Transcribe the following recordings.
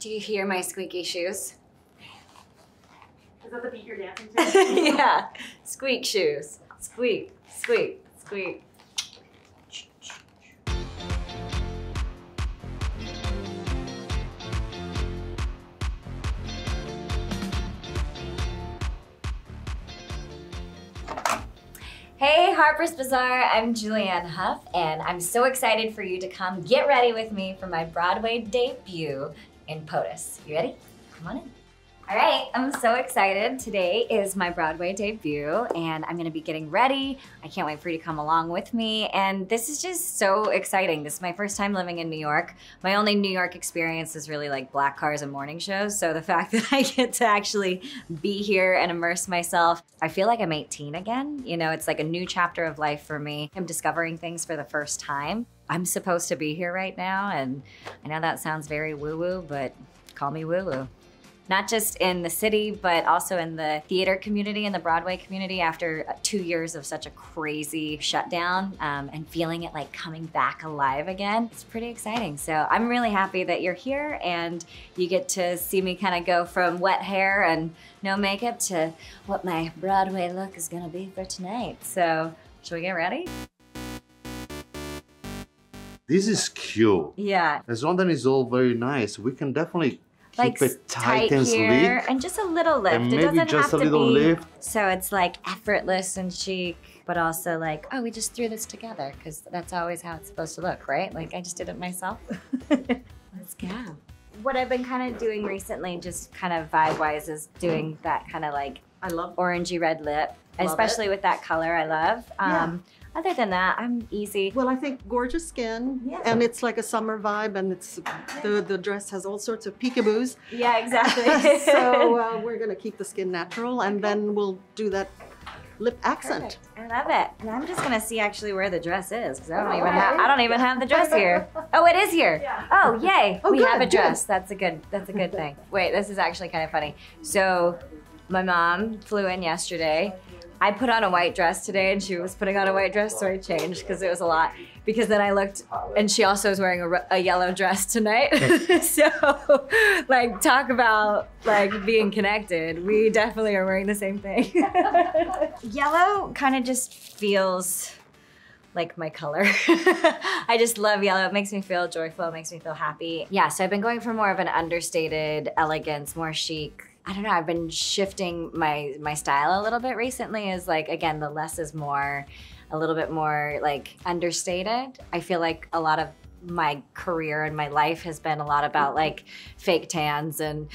Do you hear my squeaky shoes? Is that the beat you're dancing to? Yeah. Squeak shoes. Squeak, squeak, squeak. Hey Harper's Bazaar, I'm Julianne Hough, and I'm so excited for you to come get ready with me for my Broadway debut in POTUS. You ready? Come on in. All right, I'm so excited. Today is my Broadway debut, and I'm gonna be getting ready. I can't wait for you to come along with me, and this is just so exciting. This is my first time living in New York. My only New York experience is really like black cars and morning shows, so the fact that I get to actually be here and immerse myself, I feel like I'm 18 again. You know, it's like a new chapter of life for me. I'm discovering things for the first time. I'm supposed to be here right now, and I know that sounds very woo-woo, but call me woo-woo. Not just in the city, but also in the theater community and the Broadway community after 2 years of such a crazy shutdown and feeling it like coming back alive again. It's pretty exciting. So I'm really happy that you're here and you get to see me kind of go from wet hair and no makeup to what my Broadway look is gonna be for tonight. So should we get ready? This is cute. Yeah. As long as it's all very nice, we can definitely keep it tight and sleek. And just a little lift. And maybe it doesn't just have a little lift. So it's like effortless and chic, but also like, oh, we just threw this together because that's always how it's supposed to look, right? Like I just did it myself. Let's go. What I've been kind of doing recently, just kind of vibe-wise, is doing that kind of like orangey red lip, especially with that color I love. Other than that, I'm easy. Well, I think gorgeous skin, and it's like a summer vibe, and it's the dress has all sorts of peekaboos. Yeah, exactly. So we're gonna keep the skin natural, and then we'll do that lip accent. Perfect. I love it. And I'm just gonna see actually where the dress is, because I don't even have the dress here. Oh, it is here. Yeah. Oh, yay! Oh, we have a dress. Good. That's a good thing. Wait, this is actually kind of funny. So, my mom flew in yesterday. I put on a white dress today and she was putting on a white dress, so I changed because it was a lot. Because then I looked, and she also is wearing a yellow dress tonight. So, like, talk about like being connected. We definitely are wearing the same thing. Yellow kind of just feels like my color. I just love yellow. It makes me feel joyful, it makes me feel happy. Yeah, so I've been going for more of an understated elegance, more chic. I don't know, I've been shifting my style a little bit recently is like, again, the less is more, a little bit more like understated. I feel like a lot of my career and my life has been a lot about like fake tans and,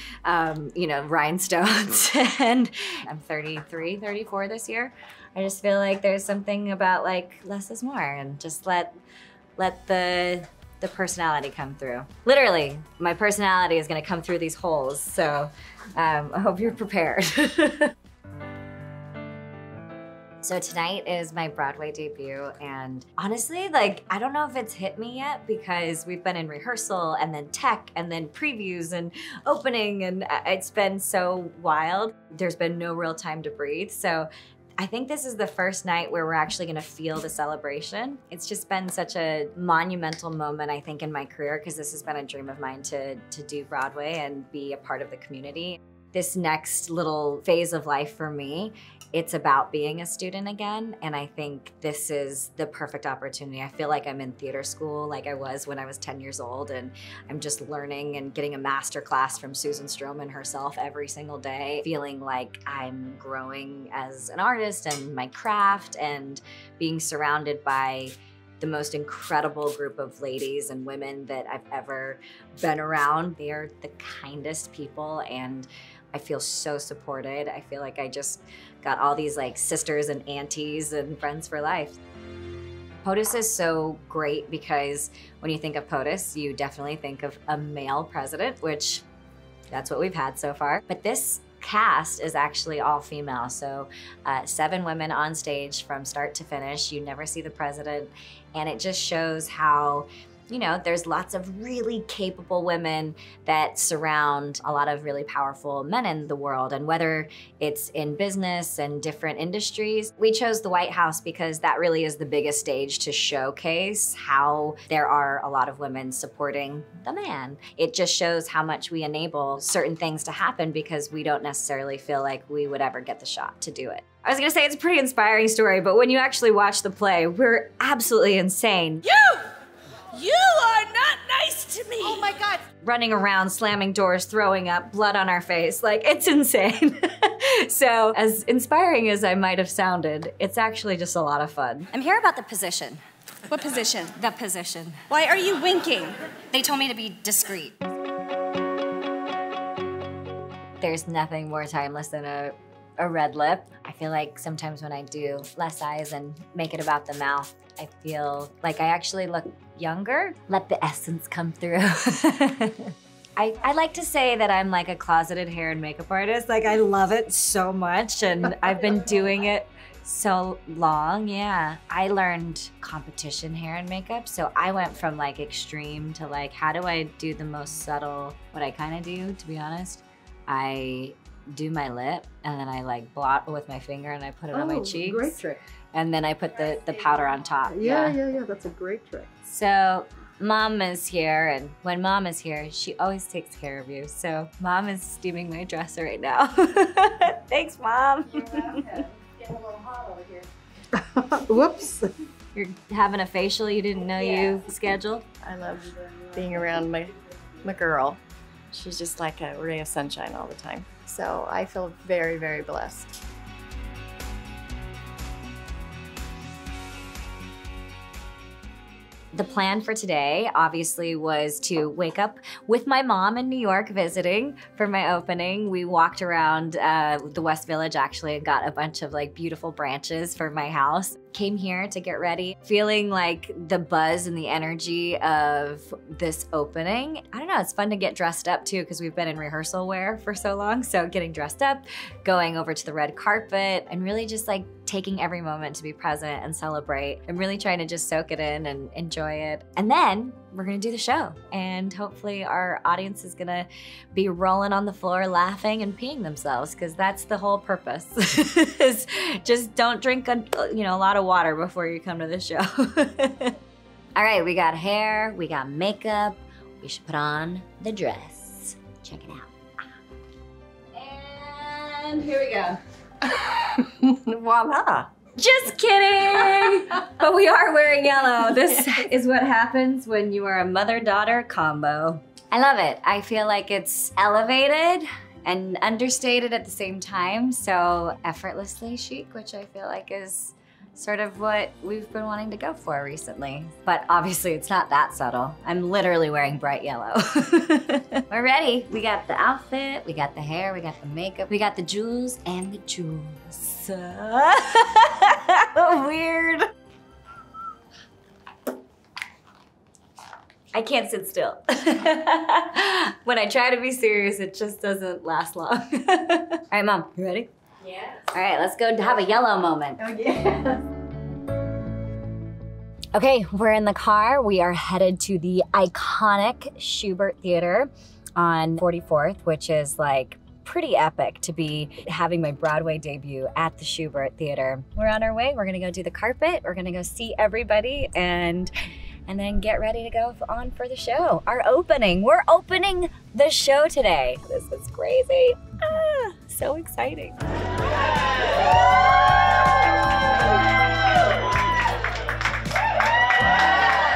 you know, rhinestones. And I'm 33, 34 this year. I just feel like there's something about like less is more and just let the personality come through. Literally, my personality is gonna come through these holes, so I hope you're prepared. So tonight is my Broadway debut, and honestly, like, I don't know if it's hit me yet because we've been in rehearsal and then tech and then previews and opening, and it's been so wild. There's been no real time to breathe, so I think this is the first night where we're actually gonna feel the celebration. It's just been such a monumental moment, I think, in my career, because this has been a dream of mine to do Broadway and be a part of the community. This next little phase of life for me, it's about being a student again, and I think this is the perfect opportunity. I feel like I'm in theater school like I was when I was 10 years old, and I'm just learning and getting a master class from Susan Stroman herself every single day, feeling like I'm growing as an artist and my craft and being surrounded by the most incredible group of ladies and women that I've ever been around. They are the kindest people, and I feel so supported. I feel like I just got all these like sisters and aunties and friends for life. POTUS is so great because when you think of POTUS, you definitely think of a male president, which that's what we've had so far. But this cast is actually all female, so 7 women on stage from start to finish. You never see the president, and it just shows how You know, there's lots of really capable women that surround a lot of really powerful men in the world. And whether it's in business and different industries, we chose the White House because that really is the biggest stage to showcase how there are a lot of women supporting the man. It just shows how much we enable certain things to happen because we don't necessarily feel like we would ever get the shot to do it. I was gonna say it's a pretty inspiring story, but when you actually watch the play, we're absolutely insane. You are not nice to me! Oh my God! Running around, slamming doors, throwing up, blood on our face, like, it's insane. So, as inspiring as I might have sounded, it's actually just a lot of fun. I'm here about the position. What position? The position. Why are you winking? They told me to be discreet. There's nothing more timeless than a red lip. I feel like sometimes when I do less eyes and make it about the mouth, I feel like I actually look younger. Let the essence come through. I like to say that I'm like a closeted hair and makeup artist. Like, I love it so much, and I've been doing it so long, yeah. I learned competition hair and makeup, so I went from like extreme to like, how do I do the most subtle, what I kind of do, to be honest. I do my lip, and then I like blot with my finger and I put it on my cheeks. Oh, great trick. And then I put the powder on top. Yeah, that's a great trick. So Mom is here, and when Mom is here, she always takes care of you. So Mom is steaming my dresser right now. Thanks, Mom. You're welcome. Getting a little hot over here. Whoops. You're having a facial you didn't know you scheduled? I love being around my girl. She's just like a ray of sunshine all the time. So I feel very, very blessed. The plan for today, obviously, was to wake up with my mom in New York visiting for my opening. We walked around the West Village, actually, and got a bunch of like beautiful branches for my house. Came here to get ready, feeling like the buzz and the energy of this opening. I don't know, it's fun to get dressed up too, because we've been in rehearsal wear for so long. So getting dressed up, going over to the red carpet, and really just like taking every moment to be present and celebrate. I'm really trying to just soak it in and enjoy it. And then we're gonna do the show, and hopefully our audience is gonna be rolling on the floor laughing and peeing themselves, because that's the whole purpose. Is just don't drink a lot of water before you come to the show. All right, we got hair, we got makeup, we should put on the dress. Check it out. And here we go. Voila. Just kidding! But we are wearing yellow. This is what happens when you are a mother-daughter combo. I love it. I feel like it's elevated and understated at the same time, so effortlessly chic, which I feel like is sort of what we've been wanting to go for recently. But obviously it's not that subtle. I'm literally wearing bright yellow. We're ready. We got the outfit, we got the hair, we got the makeup, we got the jewels and the jewels. Weird. I can't sit still. When I try to be serious, it just doesn't last long. All right, Mom, you ready? Yes. All right, let's go have a yellow moment. Oh, yeah. Okay, we're in the car. We are headed to the iconic Schubert Theater on 44th, which is like pretty epic to be having my Broadway debut at the Schubert Theater. We're on our way. We're gonna go do the carpet. We're gonna go see everybody and then get ready to go on for the show. Our opening. We're opening the show today. This is crazy. Ah, so exciting.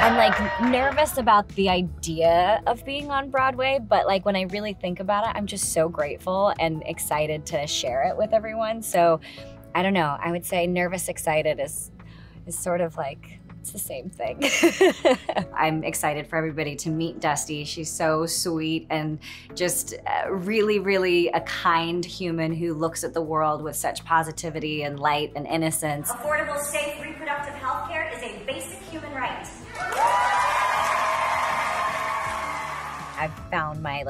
I'm like nervous about the idea of being on Broadway, but like when I really think about it, I'm just so grateful and excited to share it with everyone. So I don't know, I would say nervous, excited is sort of like, it's the same thing. I'm excited for everybody to meet Dusty. She's so sweet and just really, really a kind human who looks at the world with such positivity and light and innocence. Affordable, safe, reproductive health care is a basic human right. I've found my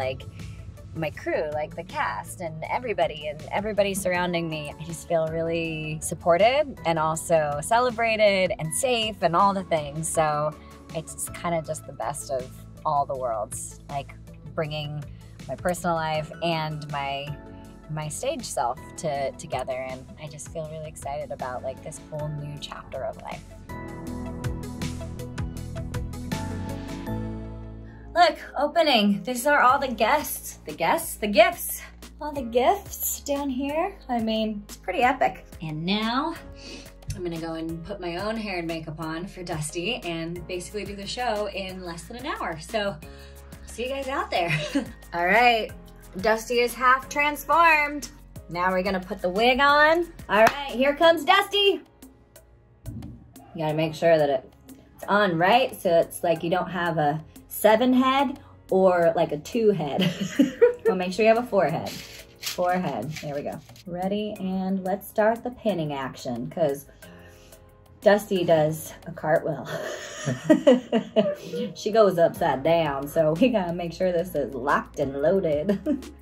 my crew, like the cast and everybody surrounding me. I just feel really supported and also celebrated and safe and all the things. So it's kind of just the best of all the worlds, like bringing my personal life and my stage self together, and I just feel really excited about like this whole new chapter of life. Look, opening. These are all the guests. The guests? The gifts. All the gifts down here. I mean, it's pretty epic. And now, I'm gonna go and put my own hair and makeup on for Dusty and basically do the show in less than an hour. So, see you guys out there. All right, Dusty is half transformed. Now we're gonna put the wig on. All right, here comes Dusty. You gotta make sure that it's on right, so it's like you don't have a 7 head or like a 2 head. Well, make sure you have a 4 head. 4 head, there we go. Ready, and let's start the pinning action because Dusty does a cartwheel. She goes upside down, so we gotta make sure this is locked and loaded.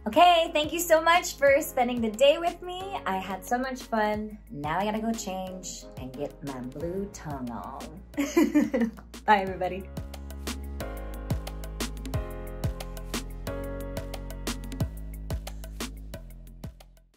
Okay, thank you so much for spending the day with me. I had so much fun. Now I gotta go change and get my blue tongue on. Bye, everybody.